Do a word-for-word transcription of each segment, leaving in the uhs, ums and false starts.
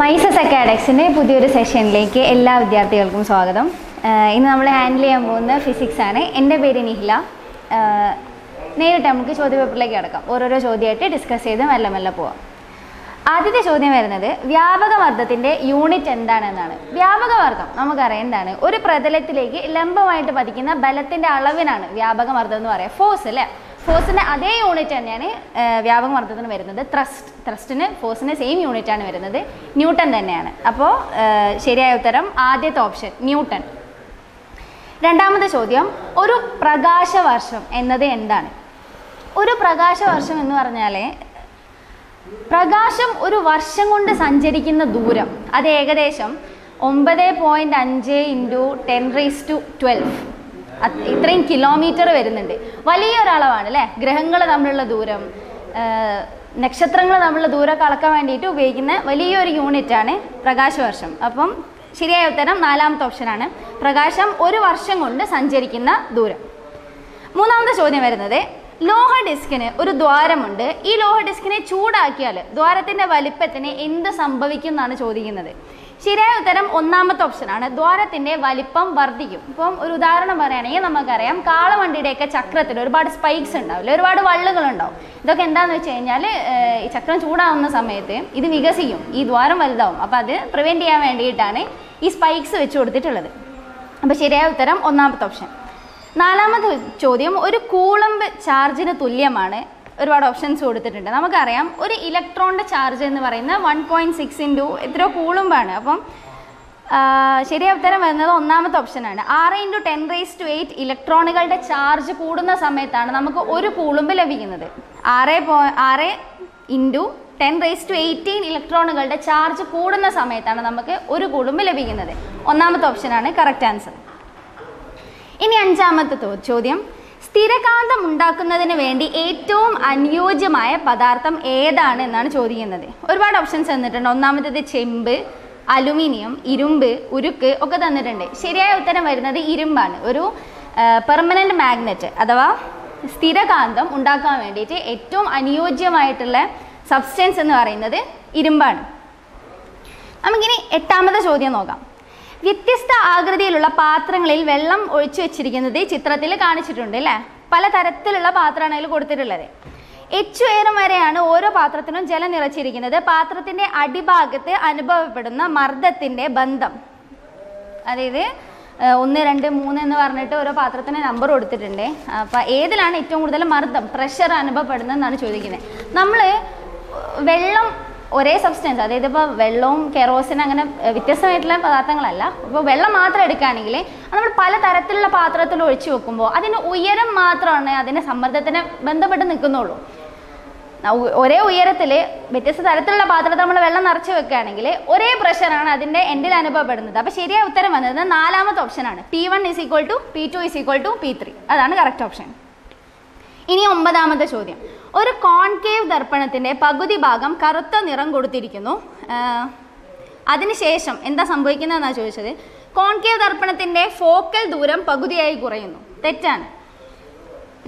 Mises അക്കാഡക്സിൻ്റെ പുതിയൊരു സെഷനിലേക്ക് എല്ലാ വിദ്യാർത്ഥികൾക്കും സ്വാഗതം. ഇന്ന് നമ്മൾ ഹാൻഡിൽ ചെയ്യാൻ പോകുന്ന ഫിസിക്സ് ആണ്. എൻ്റെ പേര് നിഹില. നേരിട്ട് നമുക്ക് ചോദ്യപേപ്പറിലേക്ക് കിടക്കാം. ഓരോരോ ചോദ്യമായിട്ട് ഡിസ്കസ് ചെയ്ത് മെല്ലെ മെല്ലെ പോവാം. ആദ്യത്തെ ചോദ്യം വരുന്നത് വ്യാപകമർദ്ദത്തിൻ്റെ യൂണിറ്റ് എന്താണെന്നാണ്. വ്യാപകമർദ്ദം നമുക്കറിയാം എന്താണ്, ഒരു പ്രതലത്തിലേക്ക് ലംബമായിട്ട് പതിക്കുന്ന ബലത്തിൻ്റെ അളവിനാണ് വ്യാപകമർദ്ദം എന്ന് പറയുക. ഫോഴ്സ് അല്ലേ, ഫോഴ്സിൻ്റെ അതേ യൂണിറ്റ് തന്നെയാണ് വ്യാപകമർദ്ദത്തിന് വരുന്നത്. ത്രസ്റ്റ് ത്രസ്റ്റിന് ഫോഴ്സിന് സെയിം യൂണിറ്റാണ് വരുന്നത്, ന്യൂട്ടൺ തന്നെയാണ്. അപ്പോൾ ശരിയായ ഉത്തരം ആദ്യത്തെ ഓപ്ഷൻ ന്യൂട്ടൺ. രണ്ടാമത്തെ ചോദ്യം, ഒരു പ്രകാശവർഷം എന്നത് എന്താണ്? ഒരു പ്രകാശവർഷം എന്ന് പറഞ്ഞാൽ പ്രകാശം ഒരു വർഷം കൊണ്ട് സഞ്ചരിക്കുന്ന ദൂരം, അത് ഏകദേശം ഒമ്പത് പോയിൻറ്റ് അഞ്ച് into ten raise to twelve ഇത്രയും കിലോമീറ്റർ വരുന്നുണ്ട്. വലിയൊരളവാണ് അല്ലേ. ഗ്രഹങ്ങൾ തമ്മിലുള്ള ദൂരം, നക്ഷത്രങ്ങൾ തമ്മിലുള്ള ദൂരം അളക്കാൻ വേണ്ടിയിട്ട് ഉപയോഗിക്കുന്ന വലിയൊരു യൂണിറ്റാണ് പ്രകാശവർഷം. അപ്പം ശരിയായ ഉത്തരം നാലാമത്തെ ഓപ്ഷനാണ്, പ്രകാശം ഒരു വർഷം കൊണ്ട് സഞ്ചരിക്കുന്ന ദൂരം. മൂന്നാമത്തെ ചോദ്യം വരുന്നത്, ലോഹ ഡിസ്കിന് ഒരു ദ്വാരമുണ്ട്. ഈ ലോഹ ഡിസ്കിനെ ചൂടാക്കിയാൽ ദ്വാരത്തിൻ്റെ വലിപ്പത്തിന് എന്ത് സംഭവിക്കും എന്നാണ് ചോദിക്കുന്നത്. ശരിയായ ഉത്തരം ഒന്നാമത്തെ ഓപ്ഷനാണ്, ദ്വാരത്തിൻ്റെ വലിപ്പം വർദ്ധിക്കും. ഇപ്പം ഒരു ഉദാഹരണം പറയുകയാണെങ്കിൽ നമുക്കറിയാം കാളവണ്ടിയുടെയൊക്കെ ചക്രത്തിൽ ഒരുപാട് സ്പൈക്സ് ഉണ്ടാവില്ല, ഒരുപാട് വള്ളുകളുണ്ടാവും. ഇതൊക്കെ എന്താണെന്ന് വെച്ച് കഴിഞ്ഞാൽ ഈ ചക്രം ചൂടാവുന്ന സമയത്ത് ഇത് വികസിക്കും, ഈ ദ്വാരം വലുതാവും. അപ്പോൾ അത് പ്രിവെൻറ്റ് ചെയ്യാൻ വേണ്ടിയിട്ടാണ് ഈ സ്പൈക്സ് വെച്ച് കൊടുത്തിട്ടുള്ളത്. അപ്പോൾ ശരിയായ ഉത്തരം ഒന്നാമത്തെ ഓപ്ഷൻ. നാലാമത്തെ ചോദ്യം, ഒരു കൂളംബ് ചാർജിന് തുല്യമാണ്. ഒരുപാട് ഓപ്ഷൻസ് കൊടുത്തിട്ടുണ്ട്. നമുക്കറിയാം ഒരു ഇലക്ട്രോണിൻ്റെ ചാർജ് എന്ന് പറയുന്ന വൺ പോയിൻറ്റ് സിക്സ് ഇൻറ്റു എത്രയോ കൂളുംബാണ്. അപ്പം ശരിയായ ഉത്തരം വരുന്നത് ഒന്നാമത്തെ ഓപ്ഷനാണ്. ആറ് into ten raise to eight ഇലക്ട്രോണുകളുടെ ചാർജ് കൂടുന്ന സമയത്താണ് നമുക്ക് ഒരു കൂളുംബ് ലഭിക്കുന്നത്. ആറ് പോ ആറ് into ten raise to eighteen ഇലക്ട്രോണുകളുടെ ചാർജ് കൂടുന്ന സമയത്താണ് നമുക്ക് ഒരു കൂളുംബ് ലഭിക്കുന്നത്. ഒന്നാമത്തെ ഓപ്ഷനാണ് കറക്റ്റ് ആൻസർ. ഇനി അഞ്ചാമത്തെ ചോദ്യം, സ്ഥിരകാന്തം ഉണ്ടാക്കുന്നതിന് വേണ്ടി ഏറ്റവും അനുയോജ്യമായ പദാർത്ഥം ഏതാണ് എന്നാണ് ചോദിക്കുന്നത്. ഒരുപാട് ഓപ്ഷൻസ് തന്നിട്ടുണ്ട്. ഒന്നാമത്തേത് ചെമ്പ്, അലുമിനിയം, ഇരുമ്പ്, ഉരുക്ക് ഒക്കെ തന്നിട്ടുണ്ട്. ശരിയായ ഉത്തരം വരുന്നത് ഇരുമ്പാണ്. ഒരു പെർമനൻ്റ് മാഗ്നറ്റ് അഥവാ സ്ഥിരകാന്തം ഉണ്ടാക്കാൻ വേണ്ടിയിട്ട് ഏറ്റവും അനുയോജ്യമായിട്ടുള്ള സബ്സ്റ്റൻസ് എന്ന് പറയുന്നത് ഇരുമ്പാണ്. നമുക്കിനി എട്ടാമത്തെ ചോദ്യം നോക്കാം. വ്യത്യസ്ത ആകൃതിയിലുള്ള പാത്രങ്ങളിൽ വെള്ളം ഒഴിച്ചു വെച്ചിരിക്കുന്നത് ചിത്രത്തിൽ കാണിച്ചിട്ടുണ്ട് അല്ലേ. പല തരത്തിലുള്ള പാത്രമാണ് അതിൽ കൊടുത്തിട്ടുള്ളത്. എച്ച് ഉയരം വരെയാണ് ഓരോ പാത്രത്തിനും ജലം നിറച്ചിരിക്കുന്നത്. പാത്രത്തിൻ്റെ അടിഭാഗത്ത് അനുഭവപ്പെടുന്ന മർദ്ദത്തിൻ്റെ ബന്ധം, അതായത് ഒന്ന് രണ്ട് മൂന്ന് എന്ന് പറഞ്ഞിട്ട് ഓരോ പാത്രത്തിന് നമ്പർ കൊടുത്തിട്ടുണ്ട്. അപ്പം ഏതിലാണ് ഏറ്റവും കൂടുതൽ മർദ്ദം, പ്രഷർ അനുഭവപ്പെടുന്നതെന്നാണ് ചോദിക്കുന്നത്. നമ്മൾ വെള്ളം ഒരേ സബ്സ്റ്റൻസ്, അതായത് ഇപ്പോൾ വെള്ളവും കെറോസിനും അങ്ങനെ വ്യത്യസ്തമായിട്ടുള്ള പദാർത്ഥങ്ങളല്ല. അപ്പോൾ വെള്ളം മാത്രം എടുക്കുകയാണെങ്കിൽ നമ്മൾ പല തരത്തിലുള്ള പാത്രത്തിൽ ഒഴിച്ചു വെക്കുമ്പോൾ അതിൻ്റെ ഉയരം മാത്രമാണ് അതിൻ്റെ സമ്മർദ്ദത്തിനെ ബന്ധപ്പെട്ട് നിൽക്കുന്നുള്ളൂ. ഒരേ ഉയരത്തിൽ വ്യത്യസ്ത തരത്തിലുള്ള പാത്രത്തിൽ നമ്മൾ വെള്ളം നിറച്ച് വെക്കുകയാണെങ്കിൽ ഒരേ പ്രഷറാണ് അതിൻ്റെ എൻഡിൽ അനുഭവപ്പെടുന്നത്. അപ്പോൾ ശരിയായ ഉത്തരം വന്നത് നാലാമത്തെ ഓപ്ഷനാണ്, P one is equal to P two is equal to P three അതാണ് കറക്റ്റ് ഓപ്ഷൻ. ഇനി ഒമ്പതാമത്തെ ചോദ്യം, ഒരു കോൺകേവ് ദർപ്പണത്തിൻ്റെ പകുതി ഭാഗം കറുത്ത നിറം കൊടുത്തിരിക്കുന്നു. അതിനുശേഷം എന്താ സംഭവിക്കുന്നതെന്നാണ് ചോദിച്ചത്. കോൺകേവ് ദർപ്പണത്തിൻ്റെ ഫോക്കൽ ദൂരം പകുതിയായി കുറയുന്നു. തെറ്റാണ്.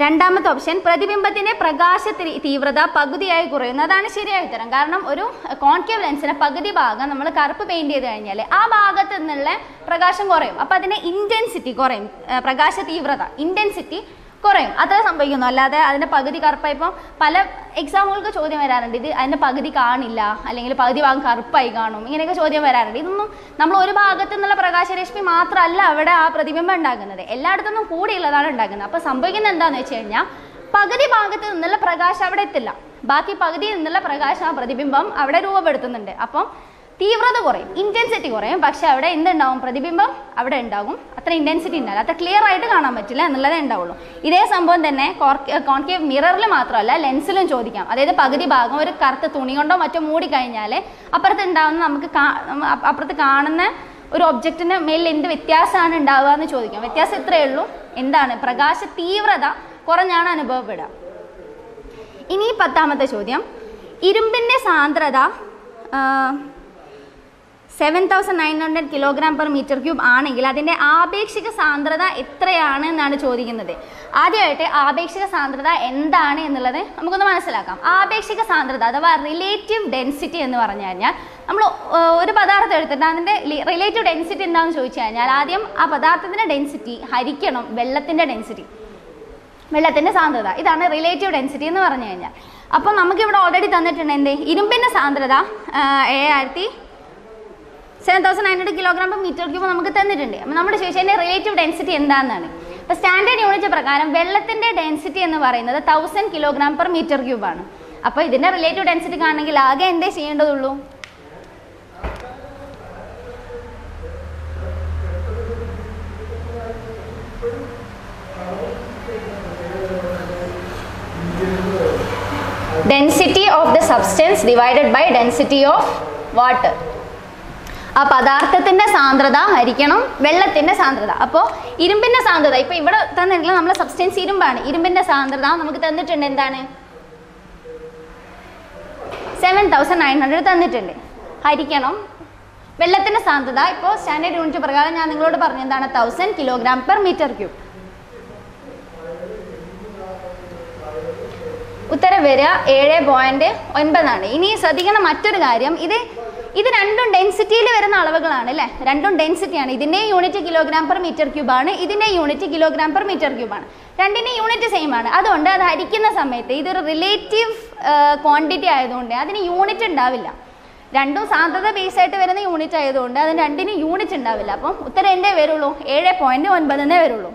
രണ്ടാമത്തെ ഓപ്ഷൻ, പ്രതിബിംബത്തിൻ്റെ പ്രകാശ തീവ്രത പകുതിയായി കുറയുന്നു അതാണ് ശരിയായ ഉത്തരം. കാരണം ഒരു കോൺകേവ് ലെൻസിൻ്റെ പകുതി ഭാഗം നമ്മൾ കറുപ്പ് പെയിൻറ്റ് ചെയ്ത് കഴിഞ്ഞാൽ ആ ഭാഗത്ത് നിന്നുള്ള പ്രകാശം കുറയും. അപ്പോൾ അതിൻ്റെ ഇൻറ്റൻസിറ്റി കുറയും, പ്രകാശ തീവ്രത ഇൻറ്റൻസിറ്റി കുറയും, അത്ര സംഭവിക്കുന്നു. അല്ലാതെ അതിൻ്റെ പകുതി കറുപ്പായി, ഇപ്പം പല എക്സാമ്പിൾക്ക് ചോദ്യം വരാറുണ്ട് ഇത് അതിൻ്റെ പകുതി കാണില്ല, അല്ലെങ്കിൽ പകുതി ഭാഗം കറുപ്പായി കാണും, ഇങ്ങനെയൊക്കെ ചോദ്യം വരാറുണ്ട്. ഇതൊന്നും നമ്മൾ ഒരു ഭാഗത്തു നിന്നുള്ള പ്രകാശരശ്മി മാത്രമല്ല അവിടെ ആ പ്രതിബിംബം ഉണ്ടാക്കുന്നത്, എല്ലായിടത്തുനിന്നും കൂടിയുള്ളതാണ് ഉണ്ടാക്കുന്നത്. അപ്പോൾ സംഭവിക്കുന്നത് എന്താണെന്ന് വെച്ച് കഴിഞ്ഞാൽ പകുതി ഭാഗത്ത് നിന്നുള്ള പ്രകാശം അവിടെ എത്തില്ല, ബാക്കി പകുതിയിൽ നിന്നുള്ള പ്രകാശം ആ പ്രതിബിംബം അവിടെ രൂപപ്പെടുത്തുന്നുണ്ട്. അപ്പം തീവ്രത കുറയും, ഇൻറ്റൻസിറ്റി കുറയും, പക്ഷേ അവിടെ എന്തുണ്ടാവും, പ്രതിബിംബം അവിടെ ഉണ്ടാകും. അത്ര ഇൻറ്റൻസിറ്റി ഉണ്ടാവില്ല, അത്ര ക്ലിയർ ആയിട്ട് കാണാൻ പറ്റില്ല എന്നുള്ളതേ ഉണ്ടാവുള്ളൂ. ഇതേ സംഭവം തന്നെ കോൺകേവ് മിററിൽ മാത്രമല്ല ലെൻസിലും ചോദിക്കാം. അതായത് പകുതി ഭാഗം ഒരു കറുത്ത തുണി കൊണ്ടോ മറ്റോ മൂടിക്കഴിഞ്ഞാൽ അപ്പുറത്ത് ഉണ്ടാകുന്ന നമുക്ക് അപ്പുറത്ത് കാണുന്ന ഒരു ഒബ്ജക്റ്റിന് മേലിൽ എന്ത് വ്യത്യാസമാണ് ഉണ്ടാവുക എന്ന് ചോദിക്കാം. വ്യത്യാസം ഇത്രയേ ഉള്ളൂ, എന്താണ്, പ്രകാശ തീവ്രത കുറഞ്ഞാണ് അനുഭവപ്പെടുക. ഇനി പത്താമത്തെ ചോദ്യം, ഇരുമ്പിൻ്റെ സാന്ദ്രത seven thousand nine hundred kilogram per meter cube aanengil adinte aapekshika saandratha ethrayanu ennaanu chodikundathu. Aadiyayittu aapekshika saandratha endanu ennullathu namukku manasilakkaam. Aapekshika saandratha adava relative density ennu paranju kaniyal നമ്മൾ ഒരു പദാർത്ഥം എടുത്തിട്ട് അതിൻ്റെ റിലേറ്റീവ് ഡെൻസിറ്റി എന്താണെന്ന് ചോദിച്ചു കഴിഞ്ഞാൽ ആദ്യം ആ പദാർത്ഥത്തിൻ്റെ ഡെൻസിറ്റി ഹരിക്കണം വെള്ളത്തിൻ്റെ ഡെൻസിറ്റി, വെള്ളത്തിൻ്റെ സാന്ദ്രത. ഇതാണ് റിലേറ്റീവ് ഡെൻസിറ്റി എന്ന് പറഞ്ഞു കഴിഞ്ഞാൽ. അപ്പോൾ നമുക്കിവിടെ ഓൾറെഡി തന്നിട്ടുണ്ട് എന്ത്, ഇരുമ്പിൻ്റെ സാന്ദ്രത ഏഴായിരത്തി seven thousand nine hundred kilogram per metre cube നമുക്ക് തന്നിട്ടുണ്ട്. അപ്പോൾ നമ്മുടെ ചോദിച്ചാൽ അതിൻ്റെ റിലേറ്റീവ് ഡെൻസിറ്റി എന്താണെന്നാണ്. അപ്പോൾ സ്റ്റാൻഡേർഡ് യൂണിറ്റ് പ്രകാരം വെള്ളത്തിൻ്റെ ഡെൻസിറ്റി എന്ന് പറയുന്നത് തൗസൻഡ് കിലോഗ്രാം പെർ മീറ്റർ ക്യൂബാണ്. അപ്പോൾ ഇതിൻ്റെ റിലേറ്റീവ് ഡെൻസിറ്റി കാണണമെങ്കിൽ ആകെ എന്തേ ചെയ്യേണ്ടതുള്ളൂ, density of the substance divided by density of water. ആ പദാർത്ഥത്തിൻ്റെ സാന്ദ്രത ഹരിക്കണം വെള്ളത്തിൻ്റെ സാന്ദ്രത. അപ്പോൾ ഇരുമ്പിൻ്റെ സാന്ദ്രത ഇപ്പോൾ ഇവിടെ തന്നിട്ടുള്ള നമ്മളെ സബ്സ്റ്റൻസ് ഇരുമ്പാണ്. ഇരുമ്പിൻ്റെ സാന്ദ്രത നമുക്ക് തന്നിട്ടുണ്ട് എന്താണ്, സെവൻ തൗസൻഡ് നയൻ ഹൺഡ്രഡ് തന്നിട്ടുണ്ട്. ഹരിക്കണം വെള്ളത്തിൻ്റെ സാന്ദ്രത. ഇപ്പോൾ സ്റ്റാൻഡേർഡ് യൂണിറ്റ് പ്രകാരം ഞാൻ നിങ്ങളോട് പറഞ്ഞ എന്താണ്, thousand kilogram per metre cube. ഉത്തരം വരിക ഏഴ് പോയിന്റ് ഒൻപതാണ്. ഇനി ശ്രദ്ധിക്കണം മറ്റൊരു കാര്യം, ഇത് ഇത് രണ്ടും ഡെൻസിറ്റിയിൽ വരുന്ന അളവുകളാണ് അല്ലേ, രണ്ടും ഡെൻസിറ്റിയാണ്. ഇതിൻ്റെ യൂണിറ്റ് കിലോഗ്രാം പെർ മീറ്റർ ക്യൂബാണ്, ഇതിൻ്റെ യൂണിറ്റ് കിലോഗ്രാം പെർ മീറ്റർ ക്യൂബാണ്. രണ്ടിൻ്റെ യൂണിറ്റ് സെയിം ആണ്. അതുകൊണ്ട് അത് ഹരിക്കുന്ന സമയത്ത് ഇതൊരു റിലേറ്റീവ് ക്വാണ്ടിറ്റി ആയതുകൊണ്ട് അതിന് യൂണിറ്റ് ഉണ്ടാവില്ല. രണ്ടും സാന്ദ്രത ബേസ് ആയിട്ട് വരുന്ന യൂണിറ്റ് ആയതുകൊണ്ട് അതിന് രണ്ടിന് യൂണിറ്റ് ഉണ്ടാവില്ല. അപ്പം ഉത്തരം എന്തേ വരുള്ളൂ, ഏഴ് പോയിന്റ് ഒൻപതെന്നേ വരുള്ളൂ.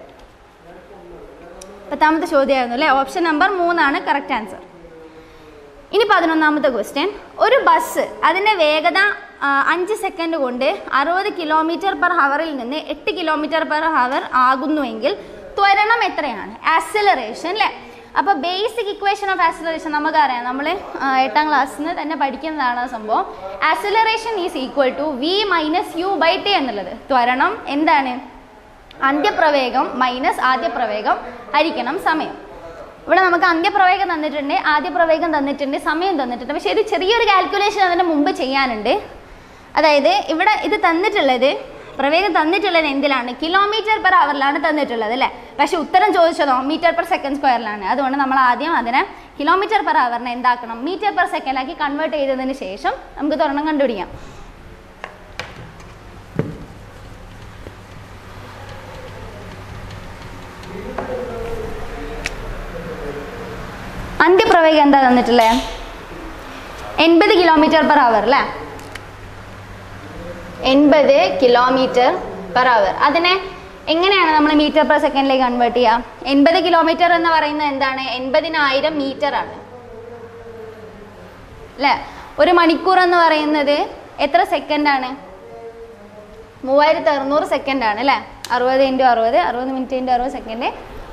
പത്താമത്തെ ചോദ്യമായിരുന്നു അല്ലേ, ഓപ്ഷൻ നമ്പർ മൂന്നാണ് കറക്റ്റ് ആൻസർ. ഇനി പതിനൊന്നാമത്തെ ക്വസ്റ്റ്യൻ, ഒരു ബസ് അതിൻ്റെ വേഗത അഞ്ച് സെക്കൻഡ് കൊണ്ട് അറുപത് കിലോമീറ്റർ പെർ ഹവറിൽ നിന്ന് എട്ട് കിലോമീറ്റർ പെർ ഹവർ ആകുന്നുവെങ്കിൽ ത്വരണം എത്രയാണ്, ആക്സിലറേഷൻ അല്ലേ. അപ്പോൾ ബേസിക് ഇക്വേഷൻ ഓഫ് ആക്സിലറേഷൻ നമുക്കറിയാം, നമ്മൾ എട്ടാം ക്ലാസ്സിൽ നിന്ന് തന്നെ പഠിക്കുന്നതാണ് സംഭവം. Acceleration is equal to V minus U by T എന്നുള്ളത്. ത്വരണം എന്താണ്, അന്ത്യപ്രവേഗം മൈനസ് ആദ്യപ്രവേഗം ഹരിക്കണം സമയം. ഇവിടെ നമുക്ക് അന്ത്യപ്രവേഗം തന്നിട്ടുണ്ട്, ആദ്യപ്രവേഗം തന്നിട്ടുണ്ട്, സമയം തന്നിട്ടുണ്ട്. പക്ഷേ ഒരു ചെറിയൊരു കാൽക്കുലേഷൻ അതിന് മുമ്പ് ചെയ്യാനുണ്ട്. അതായത് ഇവിടെ ഇത് തന്നിട്ടുള്ളത്, പ്രവേഗം തന്നിട്ടുള്ളത് എന്തിലാണ്, കിലോമീറ്റർ പെർ ഹവറിലാണ് തന്നിട്ടുള്ളത് അല്ലേ. പക്ഷേ ഉത്തരം ചോദിച്ചതോ മീറ്റർ പെർ സെക്കൻഡ് സ്ക്വയറിലാണ്. അതുകൊണ്ട് നമ്മൾ ആദ്യം അതിനെ കിലോമീറ്റർ പെർ ഹവറിനെ എന്താക്കണം, മീറ്റർ പെർ സെക്കൻഡിലാക്കി കൺവേർട്ട് ചെയ്തതിന് ശേഷം നമുക്ക് ത്വരണം കണ്ടുപിടിക്കാം. അന്ത്യപ്രവേഗം എന്താ തന്നിട്ടില്ലേ, എൺപത് കിലോമീറ്റർ പെർ അവർ അല്ലേ, എൺപത് കിലോമീറ്റർ പെർ അവർ. അതിനെ എങ്ങനെയാണ് നമ്മൾ മീറ്റർ പെർ സെക്കൻഡിലേക്ക് കൺവേർട്ട് ചെയ്യുക? എൺപത് കിലോമീറ്റർ എന്ന് പറയുന്നത് എന്താണ്, എൺപതിനായിരം മീറ്റർ ആണ് അല്ലേ. ഒരു മണിക്കൂർ എന്ന് പറയുന്നത് എത്ര സെക്കൻഡാണ്, മൂവായിരത്തി അറുന്നൂറ് സെക്കൻഡാണ് അല്ലേ. അറുപത് ഇൻറ്റു അറുപത്, അറുപത് മിനിറ്റ് ഇൻറ്റു അറുപത് സെക്കൻഡ്,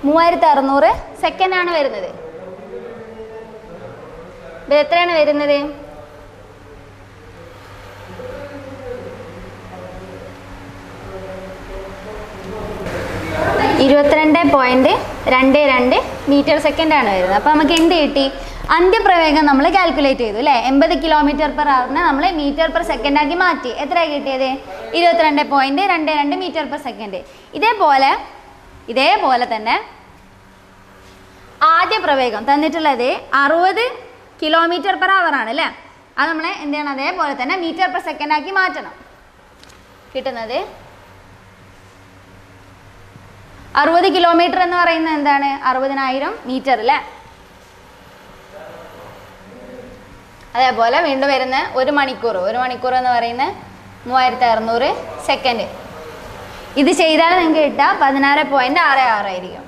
മൂവായിരത്തി അറുന്നൂറ് സെക്കൻഡാണ് വരുന്നത്. എത്രയാണ് വരുന്നത്, ഇരുപത്തിരണ്ട് പോയിന്റ് രണ്ട് രണ്ട് മീറ്റർ സെക്കൻഡാണ് വരുന്നത്. അപ്പോൾ നമുക്ക് എന്ത് കിട്ടി, അന്ത്യപ്രവേഗം നമ്മൾ കാൽക്കുലേറ്റ് ചെയ്തു അല്ലേ. എൺപത് കിലോമീറ്റർ പെർ ഹവറിന് നമ്മൾ മീറ്റർ പെർ സെക്കൻഡാക്കി മാറ്റി. എത്രയാണ് കിട്ടിയത്, ഇരുപത്തിരണ്ട് പോയിന്റ് രണ്ട് രണ്ട് മീറ്റർ പെർ സെക്കൻഡ്. ഇതേപോലെ ഇതേപോലെ തന്നെ ആദ്യപ്രവേഗം തന്നിട്ടുള്ളത് അറുപത് കിലോമീറ്റർ പെർ അവർ ആണ് അല്ലേ. അത് നമ്മൾ എന്ത് ചെയ്യണം, അതേപോലെ തന്നെ മീറ്റർ പെർ സെക്കൻഡ് ആക്കി മാറ്റണം. കിട്ടുന്നത് അറുപത് കിലോമീറ്റർ എന്ന് പറയുന്നത് എന്താണ്, അറുപതിനായിരം മീറ്റർ അല്ലേ. അതേപോലെ വീണ്ടും വരുന്ന ഒരു മണിക്കൂർ, ഒരു മണിക്കൂർ എന്ന് പറയുന്നത് മൂവായിരത്തി അറുന്നൂറ് സെക്കൻഡ്. ഇത് ചെയ്താൽ നിങ്ങൾക്ക് കിട്ടുക പതിനാറ് പോയിന്റ് ആറ് ആറായിരിക്കും.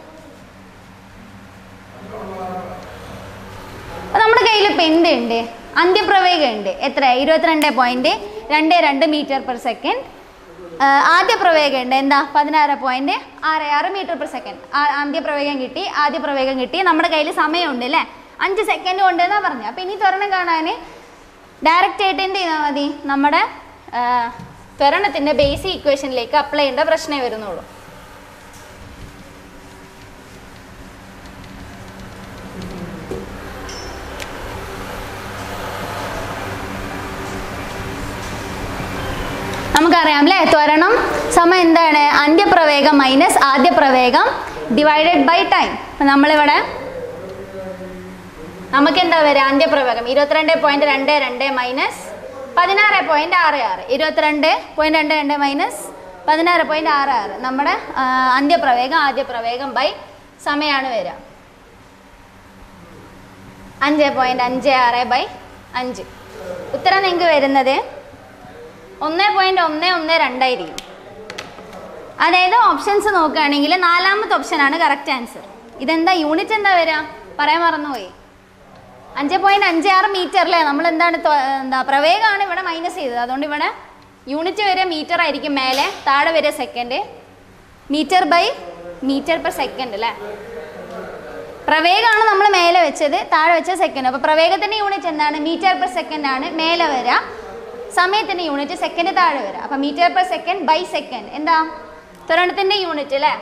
നമ്മുടെ കയ്യിൽ ഇപ്പം എന്തുണ്ട്, അന്ത്യപ്രവേഗം ഉണ്ട്. എത്ര, ഇരുപത്തിരണ്ട് പോയിന്റ് രണ്ട് രണ്ട് മീറ്റർ പെർ സെക്കൻഡ്. ആദ്യപ്രവേഗം ഉണ്ട്, എന്താ പതിനാറ് പോയിന്റ് ആറ് ആറ് മീറ്റർ പെർ സെക്കൻഡ്. അന്ത്യപ്രവേഗം കിട്ടി, ആദ്യപ്രവേഗം കിട്ടി, നമ്മുടെ കയ്യിൽ സമയമുണ്ട് അല്ലേ, അഞ്ച് സെക്കൻഡ് ഉണ്ട് എന്നാണ് പറഞ്ഞത്. അപ്പം ഇനി ത്വരണം കാണാൻ ഡയറക്റ്റ് ആയിട്ട് എന്ത് ചെയ്താൽ മതി, നമ്മുടെ ത്വരണത്തിൻ്റെ ബേസിക് ഇക്വേഷനിലേക്ക് അപ്ലൈ ചെയ്യേണ്ട പ്രശ്നമേ വരുന്നുള്ളൂ. നമുക്കറിയാം അല്ലേ ത്വരണം സമം എന്താണ് അന്ത്യപ്രവേഗം മൈനസ് ആദ്യപ്രവേഗം ഡിവൈഡഡ് ബൈ ടൈം. അപ്പോൾ നമ്മളിവിടെ നമുക്ക് എന്താ വരിക അന്ത്യപ്രവേഗം ഇരുപത്തിരണ്ട് പോയിന്റ് രണ്ട് രണ്ട് മൈനസ് പതിനാറ് പോയിന്റ് ആറ് ആറ് ഇരുപത്തിരണ്ട് പോയിന്റ് രണ്ട് രണ്ട് മൈനസ് പതിനാറ് പോയിന്റ് ആറ് ആറ് നമ്മുടെ അന്ത്യപ്രവേഗം ആദ്യപ്രവേഗം ബൈ സമയമാണ് വരിക അഞ്ച് പോയിന്റ് അഞ്ച് ആറ് ബൈ അഞ്ച്. ഉത്തരം നിങ്ങൾക്ക് വരുന്നത് ഒന്ന് പോയിന്റ് ഒന്ന് ഒന്ന് രണ്ടായിരിക്കും. അതായത് ഓപ്ഷൻസ് നോക്കുകയാണെങ്കിൽ നാലാമത്തെ ഓപ്ഷനാണ് കറക്റ്റ് ആൻസർ. ഇതെന്താ യൂണിറ്റ് എന്താ വരിക പറയാൻ മറന്നുപോയി. അഞ്ച് പോയിന്റ് അഞ്ച് ആറ് മീറ്ററിലെ നമ്മൾ എന്താണ് എന്താ പ്രവേഗമാണ് ഇവിടെ മൈനസ് ചെയ്തത്. അതുകൊണ്ട് ഇവിടെ യൂണിറ്റ് വരെ മീറ്റർ ആയിരിക്കും, മേലെ താഴെ വരെ second, metre by metre per second അല്ലേ. പ്രവേഗമാണ് നമ്മൾ മേലെ വെച്ചത്, താഴെ വെച്ച സെക്കൻഡ്. അപ്പോൾ പ്രവേഗത്തിൻ്റെ യൂണിറ്റ് എന്താണ് മീറ്റർ പെർ സെക്കൻഡ് ആണ് മേലെ വരിക, സമയത്തിൻ്റെ യൂണിറ്റ് സെക്കൻഡ് താഴെ വരിക. അപ്പോൾ metre per second by second എന്താ ത്വരണത്തിൻ്റെ യൂണിറ്റ് അല്ലേ.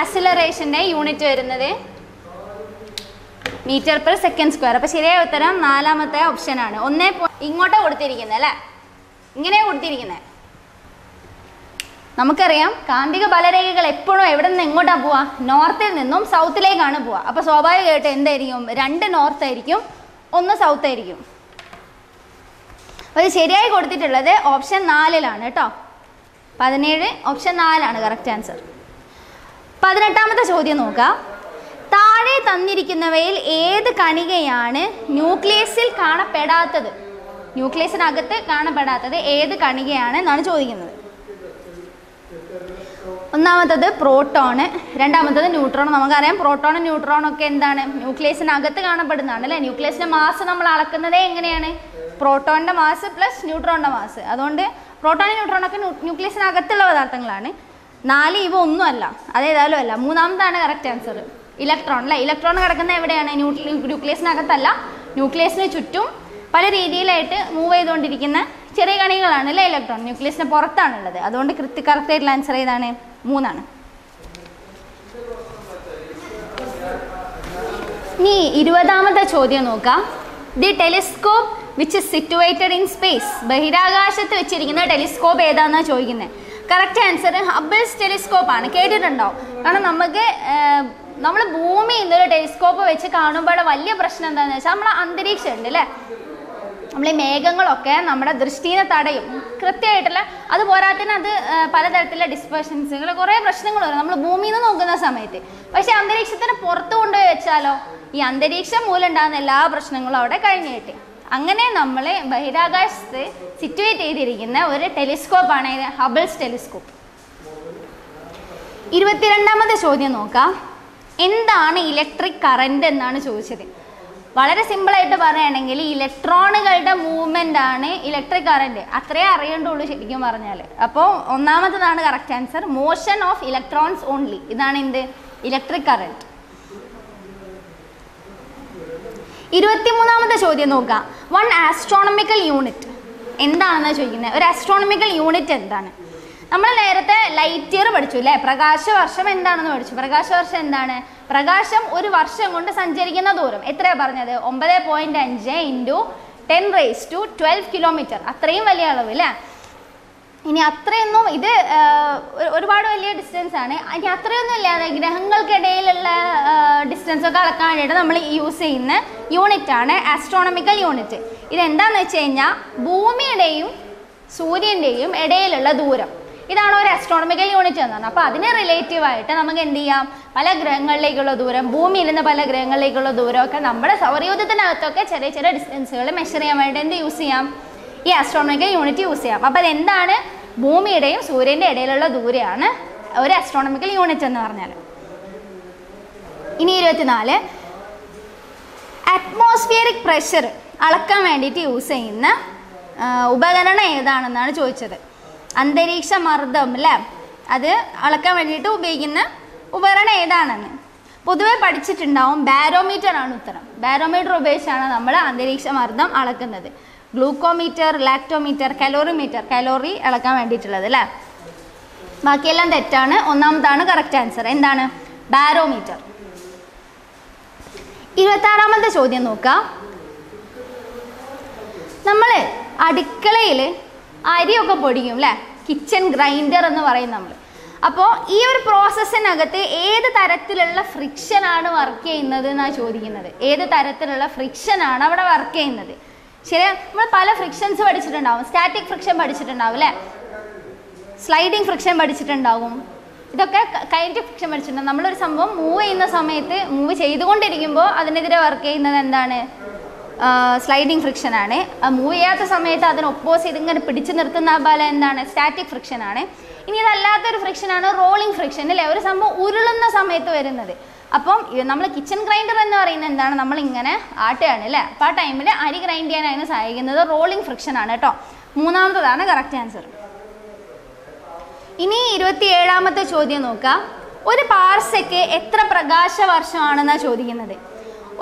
ആക്സിലറേഷൻ്റെ യൂണിറ്റ് വരുന്നത് മീറ്റർ പെർ സെക്കൻഡ് സ്ക്വയർ. അപ്പോൾ ശരിയായ ഉത്തരം നാലാമത്തെ ഓപ്ഷനാണ്. ഒന്നേ ഇങ്ങോട്ടാണ് കൊടുത്തിരിക്കുന്നത് അല്ലേ, ഇങ്ങനെയാണ് കൊടുത്തിരിക്കുന്നത്. നമുക്കറിയാം കാന്തിക ബലരേഖകൾ എപ്പോഴും എവിടെ നിന്ന് എങ്ങോട്ടാണ് പോവുക, നോർത്തിൽ നിന്നും സൗത്തിലേക്കാണ് പോവുക. അപ്പോൾ സ്വാഭാവികമായിട്ട് എന്തായിരിക്കും രണ്ട് നോർത്ത് ആയിരിക്കും ഒന്ന് സൗത്ത് ആയിരിക്കും. അപ്പോൾ ശരിയായി കൊടുത്തിട്ടുള്ളത് ഓപ്ഷൻ നാലിലാണ് കേട്ടോ, പതിനേഴ് ഓപ്ഷൻ നാലാണ് കറക്റ്റ് ആൻസർ. പതിനെട്ടാമത്തെ ചോദ്യം നോക്കാം. താഴെ തന്നിരിക്കുന്നവയിൽ ഏത് കണികയാണ് ന്യൂക്ലിയസിൽ കാണപ്പെടാത്തത്, ന്യൂക്ലിയസിനകത്ത് കാണപ്പെടാത്തത് ഏത് കണികയാണ് എന്നാണ് ചോദിക്കുന്നത്. ഒന്നാമത്തത് പ്രോട്ടോണ്, രണ്ടാമത്തത് ന്യൂട്രോൺ. നമുക്കറിയാം പ്രോട്ടോണും ന്യൂട്രോണും ഒക്കെ എന്താണ് ന്യൂക്ലിയസിനകത്ത് കാണപ്പെടുന്നതാണ് അല്ലേ. ന്യൂക്ലിയസിൻ്റെ മാസ് നമ്മൾ അളക്കുന്നതേ എങ്ങനെയാണ് പ്രോട്ടോണിൻ്റെ മാസ് പ്ലസ് ന്യൂട്രോണിൻ്റെ മാസ്. അതുകൊണ്ട് പ്രോട്ടോണും ന്യൂട്രോണൊക്കെ ന്യൂക്ലിയസിനകത്തുള്ള പദാർത്ഥങ്ങളാണ്. നാല് ഇവ ഒന്നും അല്ല, അതേതായാലും അല്ല. മൂന്നാമതാണ് കറക്റ്റ് ആൻസർ ഇലക്ട്രോൺ അല്ലേ. ഇലക്ട്രോൺ കിടക്കുന്ന എവിടെയാണ് ന്യൂക്ലിയസിനകത്തല്ല, ന്യൂക്ലിയസിന് ചുറ്റും പല രീതിയിലായിട്ട് മൂവ് ചെയ്തുകൊണ്ടിരിക്കുന്ന ചെറിയ കണികളാണ് അല്ലേ ഇലക്ട്രോൺ, ന്യൂക്ലിയസിന് പുറത്താണുള്ളത്. അതുകൊണ്ട് കൃത്യ കറക്റ്റ് ആയിട്ടുള്ള ആൻസർ ഏതാണ് മൂന്നാണ്. ഇനി ഇരുപതാമത്തെ ചോദ്യം നോക്കാം. The telescope which is situated in space, ബഹിരാകാശത്ത് വെച്ചിരിക്കുന്ന ടെലിസ്കോപ്പ് ഏതാണെന്നാണ് ചോദിക്കുന്നത്. കറക്റ്റ് ആൻസർ ഹബിൾസ് ടെലിസ്കോപ്പ് ആണ്. കേട്ടിട്ടുണ്ടാവും, കാരണം നമുക്ക് നമ്മൾ ഭൂമി ഇന്നൊരു ടെലിസ്കോപ്പ് വെച്ച് കാണുമ്പോൾ വലിയ പ്രശ്നം എന്താണെന്ന് വെച്ചാൽ നമ്മളെ അന്തരീക്ഷം ഉണ്ട് അല്ലേ, നമ്മളീ മേഘങ്ങളൊക്കെ നമ്മുടെ ദൃഷ്ടിയെ തടയും കൃത്യമായിട്ടുള്ള. അത് പോരാത്തന്നെ അത് പലതരത്തിലുള്ള ഡിസ്പെർഷൻസുകൾ കുറേ പ്രശ്നങ്ങൾ വരും നമ്മൾ ഭൂമിയിൽ നിന്ന് നോക്കുന്ന സമയത്ത്. പക്ഷേ അന്തരീക്ഷത്തിന് പുറത്ത് കൊണ്ടുപോയി വെച്ചാലോ ഈ അന്തരീക്ഷം മൂലം ഉണ്ടാകുന്ന എല്ലാ പ്രശ്നങ്ങളും അവിടെ കഴിഞ്ഞു കിട്ടി. അങ്ങനെ നമ്മൾ ബഹിരാകാശത്ത് സിറ്റുവേറ്റ് ചെയ്തിരിക്കുന്ന ഒരു ടെലിസ്കോപ്പാണ് ഹബിൾസ് ടെലിസ്കോപ്പ്. ഇരുപത്തിരണ്ടാമത്തെ ചോദ്യം നോക്കാം. എന്താണ് ഇലക്ട്രിക് കറൻറ്റ് എന്നാണ് ചോദിച്ചത്. വളരെ സിമ്പിളായിട്ട് പറയുകയാണെങ്കിൽ ഇലക്ട്രോണുകളുടെ മൂവ്മെൻ്റ് ആണ് ഇലക്ട്രിക് കറൻറ്റ്, അത്രേ അറിയേണ്ടുള്ളൂ ശരിക്കും പറഞ്ഞാൽ. അപ്പോൾ ഒന്നാമത്തതാണ് correct answer motion of electrons only. ഇതാണ് എന്ത് ഇലക്ട്രിക് കറൻറ്റ്. ഇരുപത്തിമൂന്നാമത്തെ ചോദ്യം നോക്കാം. വൺ ആസ്ട്രോണമിക്കൽ യൂണിറ്റ് എന്താണെന്ന് ചോദിക്കുന്നത്. ഒരു ആസ്ട്രോണമിക്കൽ യൂണിറ്റ് എന്താണ്. നമ്മൾ നേരത്തെ ലൈറ്റ് ഇയർ പഠിച്ചു അല്ലേ, പ്രകാശവർഷം എന്താണെന്ന് പഠിച്ചു. പ്രകാശവർഷം എന്താണ്, പ്രകാശം ഒരു വർഷം കൊണ്ട് സഞ്ചരിക്കുന്ന ദൂരം എത്രയാണ് പറഞ്ഞത് ഒമ്പത് പോയിന്റ് അഞ്ച് into ten raise to twelve kilometre, അത്രയും വലിയ അളവ് അല്ലേ. ഇനി അത്രയൊന്നും ഇത് ഒരുപാട് വലിയ ഡിസ്റ്റൻസ് ആണ്. ഇനി അത്രയൊന്നും ഇല്ലാതെ ഗ്രഹങ്ങൾക്കിടയിലുള്ള ഡിസ്റ്റൻസൊക്കെ അളക്കാൻ വേണ്ടിയിട്ട് നമ്മൾ യൂസ് ചെയ്യുന്ന യൂണിറ്റാണ് ആസ്ട്രോണമിക്കൽ യൂണിറ്റ്. ഇതെന്താണെന്ന് വെച്ച് കഴിഞ്ഞാൽ ഭൂമിയുടെയും സൂര്യൻ്റെയും ഇടയിലുള്ള ദൂരം, ഇതാണ് ഒരു ആസ്ട്രോണമിക്കൽ യൂണിറ്റ് എന്ന് പറഞ്ഞത്. അപ്പോൾ അതിന് റിലേറ്റീവായിട്ട് നമുക്ക് എന്ത് ചെയ്യാം, പല ഗ്രഹങ്ങളിലേക്കുള്ള ദൂരം, ഭൂമിയിൽ നിന്ന് പല ഗ്രഹങ്ങളിലേക്കുള്ള ദൂരമൊക്കെ നമ്മുടെ സൗരയൂഥത്തിനകത്തൊക്കെ ചെറിയ ചെറിയ ഡിസ്റ്റൻസുകൾ മെഷർ ചെയ്യാൻ വേണ്ടി എന്ത് യൂസ് ചെയ്യാം, ഈ ആസ്ട്രോണമിക്കൽ യൂണിറ്റ് യൂസ് ചെയ്യാം. അപ്പോൾ അതെന്താണ് ഭൂമിയുടെയും സൂര്യൻ്റെ ഇടയിലുള്ള ദൂരമാണ് ഒരു ആസ്ട്രോണമിക്കൽ യൂണിറ്റ് എന്ന് പറഞ്ഞാൽ. ഇനി ഇരുപത്തിനാല്, അറ്റ്മോസ്ഫിയറിക് പ്രഷർ അളക്കാൻ വേണ്ടിയിട്ട് യൂസ് ചെയ്യുന്ന ഉപകരണം ഏതാണെന്നാണ് ചോദിച്ചത്. അന്തരീക്ഷ മർദ്ദം അല്ലേ, അത് അളക്കാൻ വേണ്ടിയിട്ട് ഉപയോഗിക്കുന്ന ഉപകരണം ഏതാണെന്ന് പൊതുവെ പഠിച്ചിട്ടുണ്ടാവും. ബാരോമീറ്റർ ആണ് ഉത്തരം. ബാരോമീറ്റർ ഉപയോഗിച്ചാണ് നമ്മൾ അന്തരീക്ഷ മർദ്ദം അളക്കുന്നത്. ഗ്ലൂക്കോമീറ്റർ, ലാക്ടോമീറ്റർ, കലോറിമീറ്റർ, കലോറി അളക്കാൻ വേണ്ടിയിട്ടുള്ളത് അല്ലേ. ബാക്കിയെല്ലാം തെറ്റാണ്. ഒന്നാമതാണ് കറക്റ്റ് ആൻസർ എന്താണ് ബാരോമീറ്റർ. ഇരുപത്താറാമത്തെ ചോദ്യം നോക്കാം. നമ്മൾ അടുക്കളയിൽ ariyokka podiyum le kitchen grinder ennu parayum nammal appo ee oru process inagathe edu tarathilulla friction aanu work cheyyunnathu na chodikkunnathu edu tarathilulla friction aanu avada work cheyyunnathu seriya nammal pala frictions padichittundavum static friction padichittundavum le sliding friction padichittundavum ഇതൊക്കെ kind friction പഠിച്ചിട്ടുണ്ട്. നമ്മളൊരു സംഭവം move ചെയ്യുന്ന സമയത്ത് move ചെയ്തുകൊണ്ടിരിക്കുമ്പോൾ അതിനെതിരെ work ചെയ്യുന്നത് എന്താണ്? സ്ലൈഡിങ് ഫ്രിക്ഷൻ ആണ്. മൂവ് ചെയ്യാത്ത സമയത്ത് അതിന് ഒപ്പോസ് ചെയ്ത് ഇങ്ങനെ പിടിച്ചു നിർത്തുന്ന ബല എന്താണ്? സ്റ്റാറ്റിക് ഫ്രിക്ഷൻ ആണ്. ഇനി ഇതല്ലാത്തൊരു ഫ്രിക്ഷൻ ആണ് റോളിംഗ് ഫ്രിക്ഷൻ അല്ലേ? ഒരു സംഭവം ഉരുളുന്ന സമയത്ത് വരുന്നത്. അപ്പം നമ്മൾ കിച്ചൺ ഗ്രൈൻഡർ എന്ന് പറയുന്നത് എന്താണ്? നമ്മളിങ്ങനെ ആട്ടുകയാണ് അല്ലേ? അപ്പം ആ ടൈമിൽ അരി ഗ്രൈൻഡ് ചെയ്യാനാണ് സഹായിക്കുന്നത് റോളിംഗ് ഫ്രിക്ഷൻ ആണ് കേട്ടോ. മൂന്നാമത്തതാണ് കറക്റ്റ് ആൻസർ. ഇനി ഇരുപത്തിയേഴാമത്തെ ചോദ്യം നോക്കാം. ഒരു പാർസക്ക് എത്ര പ്രകാശവർഷമാണെന്നാണ് ചോദിക്കുന്നത്.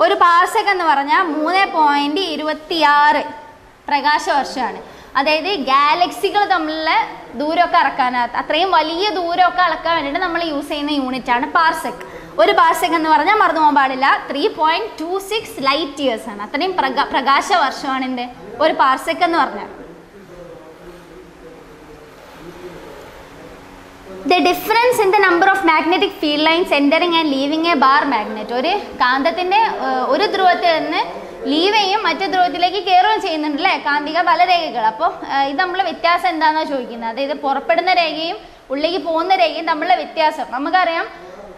ഒരു പാർസക്ക് എന്ന് പറഞ്ഞാൽ മൂന്ന് പോയിന്റ് ഇരുപത്തിയാറ് പ്രകാശവർഷമാണ്. അതായത് ഗാലക്സികൾ തമ്മിലുള്ള ദൂരമൊക്കെ അളക്കാൻ അത്രയും വലിയ ദൂരമൊക്കെ അളക്കാൻ വേണ്ടിയിട്ട് നമ്മൾ യൂസ് ചെയ്യുന്ന യൂണിറ്റാണ് പാർസക്ക്. ഒരു പാർസക്ക് എന്ന് പറഞ്ഞാൽ മറന്നു പോകാൻ പാടില്ല three point two six light years ആണ്. അത്രയും പ്രകാശവർഷമാണ് എൻ്റെ ഒരു പാർസക്ക് എന്ന് പറഞ്ഞാൽ. The difference in the number of magnetic field lines entering and leaving a bar magnet. ഒരു കാന്തത്തിൻ്റെ ഒരു ധ്രുവത്തിൽ നിന്ന് ലീവ് ചെയ്യും മറ്റു ധ്രുവത്തിലേക്ക് കയറുകയും ചെയ്യുന്നുണ്ട് അല്ലേ? കാന്തിക ബല രേഖകൾ. അപ്പോൾ ഇത് നമ്മളെ വ്യത്യാസം എന്താണെന്നാ ചോദിക്കുന്നത്. അതായത് പുറപ്പെടുന്ന രേഖയും ഉള്ളിലേക്ക് പോകുന്ന രേഖയും തമ്മിലുള്ള വ്യത്യാസം. നമുക്കറിയാം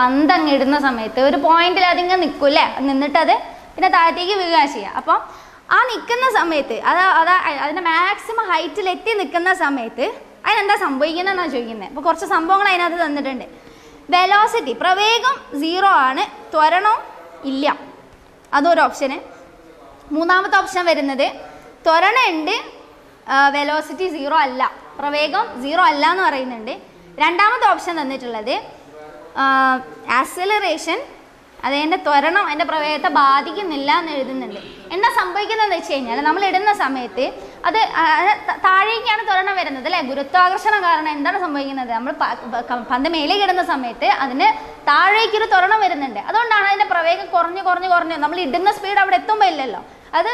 പന്തങ്ങ് ഇടുന്ന സമയത്ത് ഒരു പോയിന്റിൽ അതിങ്ങ് നിൽക്കും അല്ലേ? നിന്നിട്ടത് പിന്നെ താഴത്തേക്ക് വീഴുക ചെയ്യുക. അപ്പോൾ ആ നിൽക്കുന്ന സമയത്ത് അത് അത് അതിൻ്റെ മാക്സിമം ഹൈറ്റിലെത്തി നിൽക്കുന്ന സമയത്ത് അതിനെന്താ സംഭവിക്കുന്നതെന്നാണ് ചോദിക്കുന്നത്. അപ്പോൾ കുറച്ച് സംഭവങ്ങൾ അതിനകത്ത് തന്നിട്ടുണ്ട്. വെലോസിറ്റി പ്രവേഗം സീറോ ആണ്, ത്വരണവും ഇല്ല, അതൊരു ഓപ്ഷന്. മൂന്നാമത്തെ ഓപ്ഷൻ വരുന്നത് ത്വരണം ഉണ്ട്, വെലോസിറ്റി സീറോ അല്ല, പ്രവേഗം സീറോ അല്ല എന്ന് പറയുന്നുണ്ട്. രണ്ടാമത്തെ ഓപ്ഷൻ തന്നിട്ടുള്ളത് ആക്സിലറേഷൻ അതെൻ്റെ ത്വരണം എൻ്റെ പ്രവേഗത്തെ ബാധിക്കുന്നില്ല എന്ന് എഴുതുന്നുണ്ട്. എന്താ സംഭവിക്കുന്നതെന്ന് വെച്ച് കഴിഞ്ഞാൽ നമ്മൾ ഇടുന്ന സമയത്ത് അത് താഴേക്കാണ് ത്വരണം വരുന്നത് അല്ലേ? ഗുരുത്വാകർഷണം കാരണം എന്താണ് സംഭവിക്കുന്നത്? നമ്മൾ പന്ത് മേലേക്ക് ഇടുന്ന സമയത്ത് അതിന് താഴേക്കൊരു ത്വരണം വരുന്നുണ്ട്. അതുകൊണ്ടാണ് അതിൻ്റെ പ്രവേഗം കുറഞ്ഞ് കുറഞ്ഞ് കുറഞ്ഞ് നമ്മൾ ഇടുന്ന സ്പീഡ് അവിടെ എത്തുമ്പോൾ ഇല്ലല്ലോ, അത്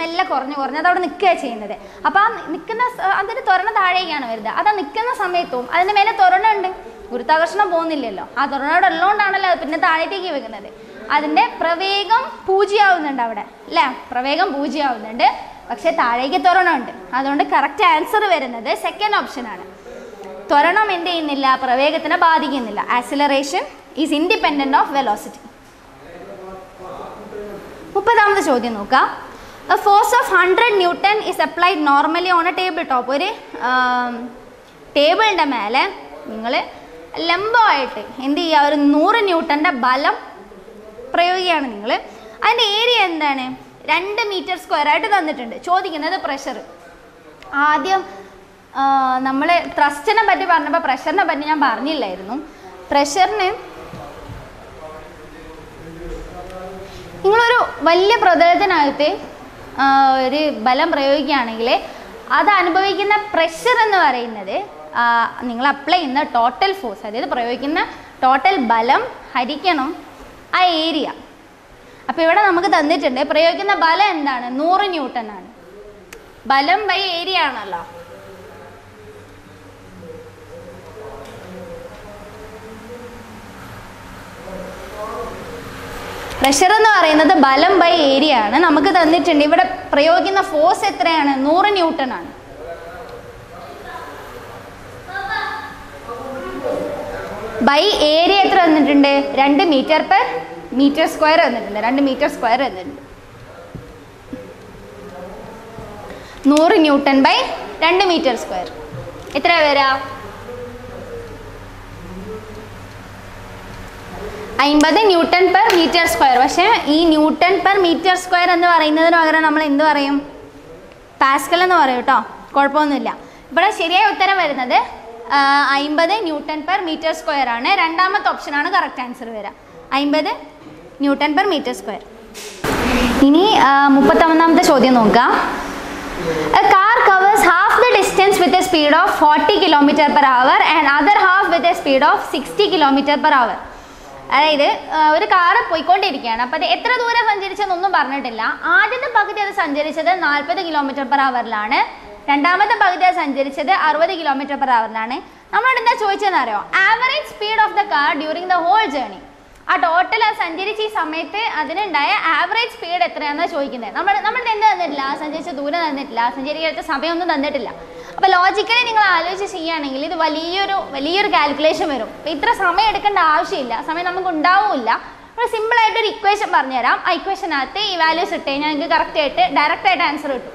മെല്ലെ കുറഞ്ഞ് കുറഞ്ഞ് അത് അവിടെ നിൽക്കുകയാണ് ചെയ്യുന്നത്. അപ്പോൾ ആ നിൽക്കുന്ന അതിൻ്റെ ത്വരണം താഴേക്കാണ് വരുന്നത്. അത് നിൽക്കുന്ന സമയത്തും അതിൻ്റെ മേലെ ത്വരണം ഉണ്ട്, ഗുരുത്വാകർഷണം പോകുന്നില്ലല്ലോ, ആ ത്വരണയോടെ ഉള്ളതുകൊണ്ടാണല്ലോ അത് പിന്നെ താഴേക്ക് വെക്കുന്നത്. അതിൻ്റെ പ്രവേഗം പൂജ്യമാവുന്നുണ്ട് അവിടെ അല്ലേ? പ്രവേഗം പൂജ്യമാവുന്നുണ്ട്, പക്ഷെ താഴേക്ക് ത്വരണമുണ്ട്. അതുകൊണ്ട് കറക്റ്റ് ആൻസർ വരുന്നത് സെക്കൻഡ് ഓപ്ഷനാണ്. ത്വരണം എന്ത് ചെയ്യുന്നില്ല? പ്രവേഗത്തിനെ ബാധിക്കുന്നില്ല. Acceleration is independent of velocity. മുപ്പതാമത്തെ ചോദ്യം നോക്കാം. A force of hundred newton is applied normally on a table top. ഒരു ടേബിളിൻ്റെ മേലെ നിങ്ങൾ ലംബമായിട്ട് എന്ത് ചെയ്യുക? ഒരു നൂറ് ന്യൂട്ടൻ്റെ ബലം പ്രയോഗിക്കുകയാണ് നിങ്ങൾ. അതിൻ്റെ ഏരിയ എന്താണ്? രണ്ട് മീറ്റർ സ്ക്വയർ ആയിട്ട് തന്നിട്ടുണ്ട്. ചോദിക്കുന്നത് പ്രഷർ. ആദ്യം നമ്മൾ ത്രസ്റ്റിനെ പറ്റി പറഞ്ഞപ്പോൾ പ്രഷറിനെ പറ്റി ഞാൻ പറഞ്ഞില്ലായിരുന്നു. പ്രഷറിന് നിങ്ങളൊരു വലിയ പ്രതലത്തിനകത്ത് ഒരു ബലം പ്രയോഗിക്കുകയാണെങ്കിൽ അത് അനുഭവിക്കുന്ന പ്രഷർ എന്ന് പറയുന്നത് നിങ്ങൾ അപ്ലൈ ചെയ്യുന്ന ടോട്ടൽ ഫോഴ്സ്, അതായത് പ്രയോഗിക്കുന്ന ടോട്ടൽ ബലം ഹരിക്കണം ആ ഏരിയ. അപ്പോൾ ഇവിടെ നമുക്ക് തന്നിട്ടുണ്ട് പ്രയോഗിക്കുന്ന ബലം എന്താണ്? നൂറ് ന്യൂട്ടൺ ആണ്. ബലം ബൈ ഏരിയ ആണല്ലോ. പ്രഷർ എന്ന് പറയുന്നത് ബലം ബൈ ഏരിയ ആണ്. നമുക്ക് തന്നിട്ടുണ്ട് ഇവിടെ പ്രയോഗിക്കുന്ന ഫോഴ്സ് എത്രയാണ്? നൂറ് ന്യൂട്ടൺ ആണ്. ബൈ ഏരിയ എത്ര വന്നിട്ടുണ്ട്? രണ്ട് മീറ്റർ പെർ മീറ്റർ സ്ക്വയർ വന്നിട്ടുണ്ട്. രണ്ട് മീറ്റർ സ്ക്വയർ വന്നിട്ടുണ്ട്. നൂറ് ന്യൂട്ടൺ ബൈ രണ്ട് മീറ്റർ സ്ക്വയർ എത്ര വരാ? അമ്പത് ന്യൂട്ടൺ പെർ മീറ്റർ സ്ക്വയർ. പക്ഷേ ഈ ന്യൂട്ടൺ പെർ മീറ്റർ സ്ക്വയർ എന്ന് പറയുന്നതിന് പകരം നമ്മൾ എന്ത് പറയും? പാസ്കൽ എന്ന് പറയും കേട്ടോ, കുഴപ്പമൊന്നുമില്ല. ഇവിടെ ശരിയായ ഉത്തരം വരുന്നത് fifty newton per meter square ആണ്. രണ്ടാമത്തെ ഓപ്ഷൻ ആണ് കറക്റ്റ് ആൻസർ വരിക. fifty newton per meter square. ഇനി മുപ്പത്തൊന്നാമത്തെ ചോദ്യം നോക്കുക. A car covers half the distance with a speed of forty kilometer per hour and other half with a speed of sixty kilometer per hour. അതായത് ഒരു car പോയിക്കൊണ്ടിരിക്കുകയാണ്. അപ്പോൾ അത് എത്ര ദൂരം സഞ്ചരിച്ചെന്നൊന്നും പറഞ്ഞിട്ടില്ല. ആദ്യത്തെ പകുതി അത് സഞ്ചരിച്ചത് നാൽപ്പത് കിലോമീറ്റർ പെർ അവറിലാണ്, രണ്ടാമത്തെ പകുതി അത് സഞ്ചരിച്ചത് അറുപത് കിലോമീറ്റർ പെർ അവറിലാണ്. നമ്മളോട് എന്താ ചോദിച്ചതെന്ന് അറിയോ? Average speed of the car during the whole journey. ആ ടോട്ടൽ അത് സഞ്ചരിച്ച ഈ സമയത്ത് അതിനുണ്ടായ ആവറേജ് സ്പീഡ് എത്രയാണെന്ന് ചോദിക്കുന്നത്. നമ്മൾ നമ്മളിത് എന്ത് തന്നിട്ടില്ല, സഞ്ചരിച്ച ദൂരം തന്നിട്ടില്ല, സഞ്ചരിക്കാത്ത സമയമൊന്നും തന്നിട്ടില്ല. അപ്പോൾ ലോജിക്കലി നിങ്ങൾ ആലോചിച്ച് ചെയ്യുകയാണെങ്കിൽ ഇത് വലിയൊരു വലിയൊരു കാൽക്കുലേഷൻ വരും. അപ്പോൾ ഇത്ര സമയം എടുക്കേണ്ട ആവശ്യമില്ല, സമയം നമുക്ക് ഉണ്ടാവില്ല. നമ്മൾ സിമ്പിളായിട്ടൊരു ഇക്വേഷൻ പറഞ്ഞുതരാം. ആ ഇക്വേഷനകത്ത് ഈ വാല്യൂസ് ഇട്ട് കഴിഞ്ഞാൽ നിങ്ങൾക്ക് കറക്റ്റായിട്ട് ഡയറക്റ്റായിട്ട് ആൻസർ കിട്ടും.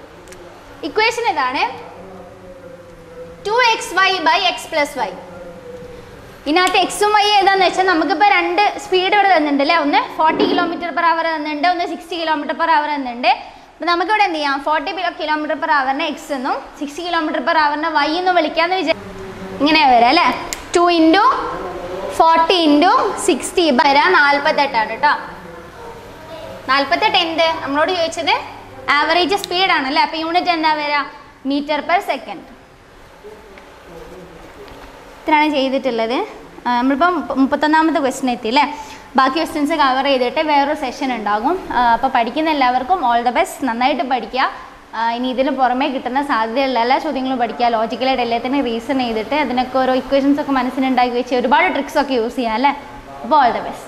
ഇക്വേഷൻ ഇതാണ്, two X Y by X plus Y. ഇതിനകത്ത് എക്സും വൈ ഏതാന്ന് വെച്ചാൽ നമുക്കിപ്പോൾ രണ്ട് സ്പീഡ് ഇവിടെ തന്നിട്ടുണ്ടല്ലേ, ഒന്ന് ഫോർട്ടി കിലോമീറ്റർ പെർ അവർ തന്നിട്ടുണ്ട്, ഒന്ന് സിക്സ്റ്റി കിലോമീറ്റർ പെർ അവർ തന്നിട്ടുണ്ട്. അപ്പോൾ നമുക്കിവിടെ എന്ത് ചെയ്യാം, ഫോർട്ടി കിലോമീറ്റർ പെർ അവറിന് എക്സ് എന്നും സിക്സ്റ്റി കിലോമീറ്റർ പെർ അവറിന് വൈ എന്നും വിളിക്കാമെന്ന് വിചാരിച്ചു. ഇങ്ങനെയാണ് വരാം അല്ലേ, two into forty into sixty വരാം നാൽപ്പത്തെട്ടാണ് കേട്ടോ. നാൽപ്പത്തെട്ട് എന്ത് നമ്മളോട് ചോദിച്ചത് ആവറേജ് സ്പീഡാണല്ലേ. അപ്പോൾ യൂണിറ്റ് എന്താ വരിക, മീറ്റർ പെർ സെക്കൻഡ്. ഇത്രയാണ് ചെയ്തിട്ടുള്ളത്. നമ്മളിപ്പം മുപ്പത്തൊന്നാമത്തെ ക്വസ്റ്റ്യൻ എത്തി അല്ലേ. ബാക്കി ക്വസ്റ്റ്യൻസ് കവർ ചെയ്തിട്ട് വേറൊരു സെഷൻ ഉണ്ടാകും. അപ്പോൾ പഠിക്കുന്ന എല്ലാവർക്കും ഓൾ ദ ബെസ്റ്റ്. നന്നായിട്ട് പഠിക്കുക. ഇനി ഇതിന് പുറമേ കിട്ടുന്ന സാധ്യതയുള്ള എല്ലാ ചോദ്യങ്ങളും പഠിക്കുക. ലോജിക്കലായിട്ട് എല്ലാത്തിനും റീസൺ ചെയ്തിട്ട് അതിനൊക്കെ ഓരോ ഇക്വേഷൻസൊക്കെ മനസ്സിലുണ്ടാക്കി വെച്ച് ഒരുപാട് ട്രിക്സൊക്കെ യൂസ് ചെയ്യാം അല്ലേ. അപ്പോൾ ഓൾ ദ ബെസ്റ്റ്.